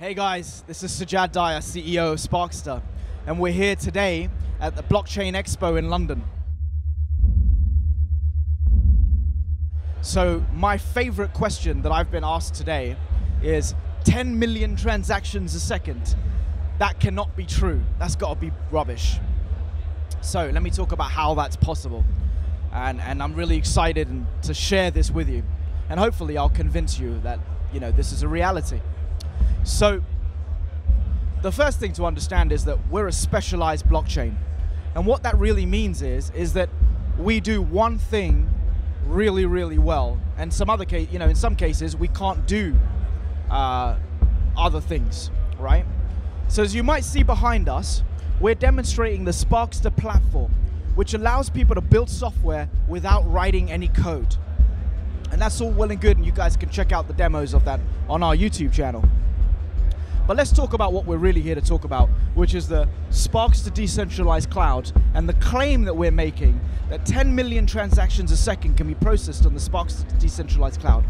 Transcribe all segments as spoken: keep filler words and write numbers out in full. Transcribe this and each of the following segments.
Hey guys, this is Sajjad Daya, C E O of Sparkster, and we're here today at the Blockchain Expo in London. So my favorite question that I've been asked today is ten million transactions a second. That cannot be true. That's got to be rubbish. So let me talk about how that's possible. And, and I'm really excited to share this with you. And hopefully I'll convince you that, you know, this is a reality. So the first thing to understand is that we're a specialized blockchain. And what that really means is, is that we do one thing really, really well. And some other case, you know, in some cases, we can't do uh, other things, right? So as you might see behind us, we're demonstrating the Sparkster platform, which allows people to build software without writing any code. And that's all well and good, and you guys can check out the demos of that on our YouTube channel. But let's talk about what we're really here to talk about, which is the Sparkster Decentralized Cloud and the claim that we're making that ten million transactions a second can be processed on the Sparkster Decentralized Cloud.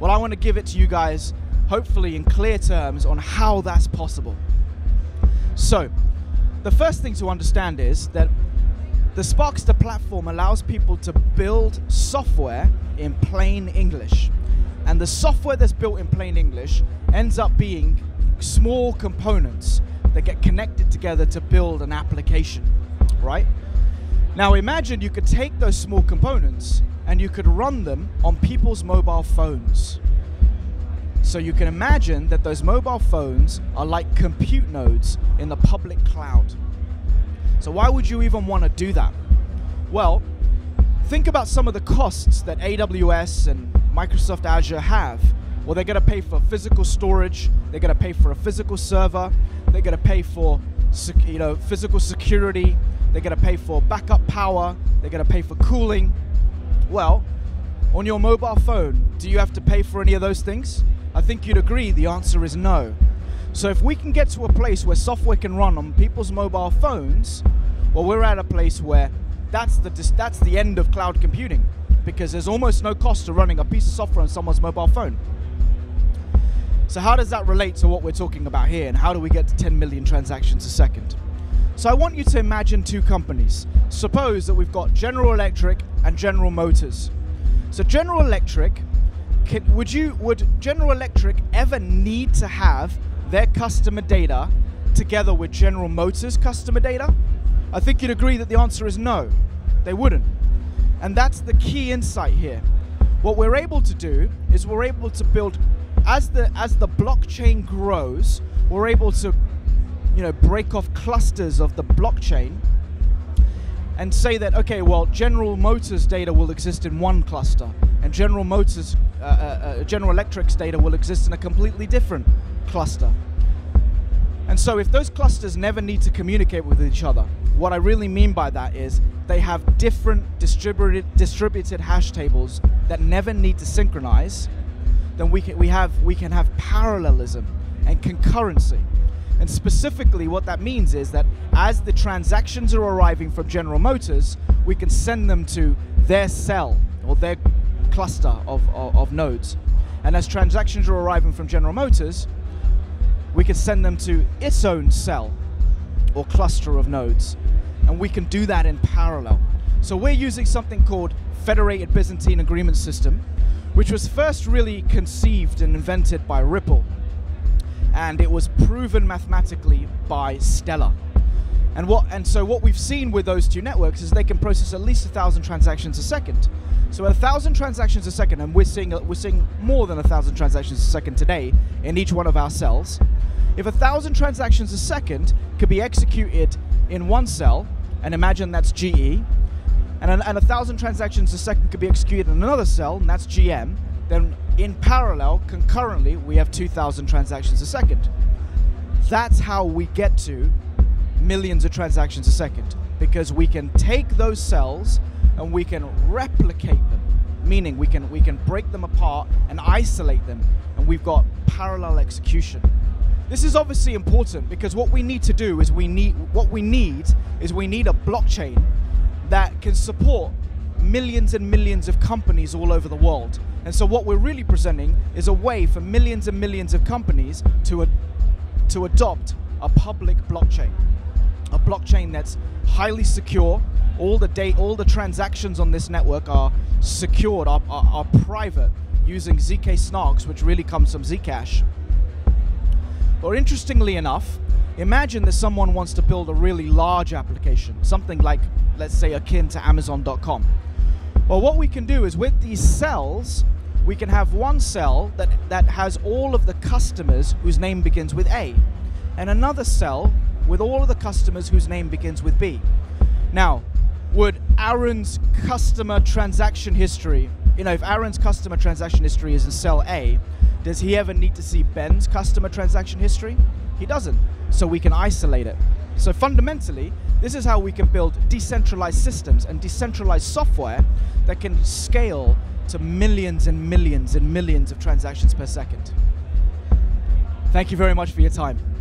Well, I want to give it to you guys, hopefully in clear terms, on how that's possible. So, the first thing to understand is that the Sparkster platform allows people to build software in plain English. And the software that's built in plain English ends up being small components that get connected together to build an application, right? Now imagine you could take those small components and you could run them on people's mobile phones. So you can imagine that those mobile phones are like compute nodes in the public cloud. So why would you even want to do that? Well, think about some of the costs that A W S and Microsoft Azure have. Well, they're going to pay for physical storage, they're going to pay for a physical server, they're going to pay for sec you know, physical security, they're going to pay for backup power, they're going to pay for cooling. Well, on your mobile phone, do you have to pay for any of those things? I think you'd agree the answer is no. So if we can get to a place where software can run on people's mobile phones, well, we're at a place where that's the, that's the end of cloud computing, because there's almost no cost to running a piece of software on someone's mobile phone. So how does that relate to what we're talking about here, and how do we get to ten million transactions a second? So I want you to imagine two companies. Suppose that we've got General Electric and General Motors. So General Electric, can, would, you, would General Electric ever need to have their customer data together with General Motors' customer data? I think you'd agree that the answer is no, they wouldn't. And that's the key insight here. What we're able to do is we're able to build As the, as the blockchain grows, we're able to, you know, break off clusters of the blockchain and say that, okay, well, General Motors data will exist in one cluster, and General Motors, uh, uh, General Electric's data will exist in a completely different cluster. And so if those clusters never need to communicate with each other, what I really mean by that is they have different distributed, distributed hash tables that never need to synchronize, then we can, we have, we can have parallelism and concurrency. And specifically what that means is that as the transactions are arriving from General Motors, we can send them to their cell or their cluster of, of, of nodes. And as transactions are arriving from General Motors, we can send them to its own cell or cluster of nodes. And we can do that in parallel. So we're using something called Federated Byzantine Agreement System, which was first really conceived and invented by Ripple. And it was proven mathematically by Stellar. And, what, and so what we've seen with those two networks is they can process at least one thousand transactions a second. So one thousand transactions a second, and we're seeing, we're seeing more than one thousand transactions a second today in each one of our cells. If one thousand transactions a second could be executed in one cell, and imagine that's G E, and one thousand transactions a second could be executed in another cell, and that's G M, then in parallel, concurrently, we have two thousand transactions a second. That's how we get to millions of transactions a second, because we can take those cells and we can replicate them, meaning we can, we can break them apart and isolate them, and we've got parallel execution. This is obviously important, because what we need to do is we need, what we need is we need a blockchain that can support millions and millions of companies all over the world. And so what we're really presenting is a way for millions and millions of companies to, to adopt a public blockchain, a blockchain that's highly secure. All the data, all the transactions on this network are secured, are, are, are private, using Z K Snarks, which really comes from Zcash. Or interestingly enough, imagine that someone wants to build a really large application, something like, let's say, akin to Amazon dot com. Well, what we can do is with these cells, we can have one cell that, that has all of the customers whose name begins with A, and another cell with all of the customers whose name begins with B. Now, would Aaron's customer transaction history, you know, if Aaron's customer transaction history is in cell A, does he ever need to see Ben's customer transaction history? He doesn't, so we can isolate it. So fundamentally, this is how we can build decentralized systems and decentralized software that can scale to millions and millions and millions of transactions per second. Thank you very much for your time.